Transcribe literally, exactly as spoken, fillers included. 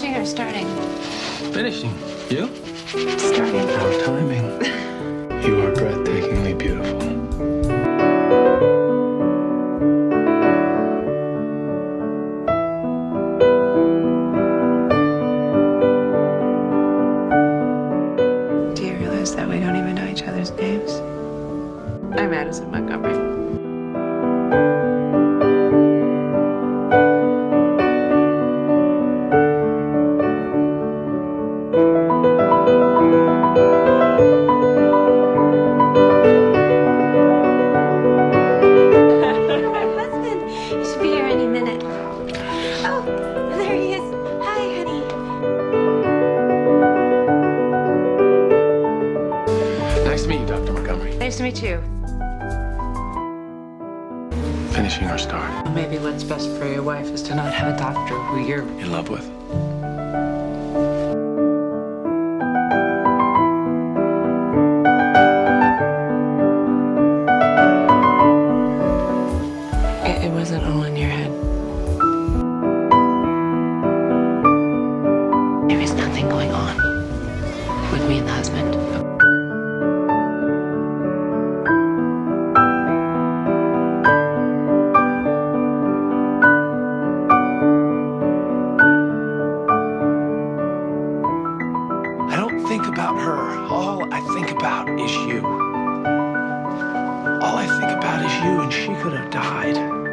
finishing or starting? Finishing. You? Starting. Our timing. You are breathtakingly beautiful. Do you realize that we don't even know each other's names? I'm Addison Montgomery. Nice to meet you, Doctor Montgomery. Nice to meet you. Finishing our start. Maybe what's best for your wife is to not have a doctor who you're in love with. It, it wasn't all in your head. There is nothing going on with me and the husband. Think about her. All I think about is you. All I think about is you, and she could have died.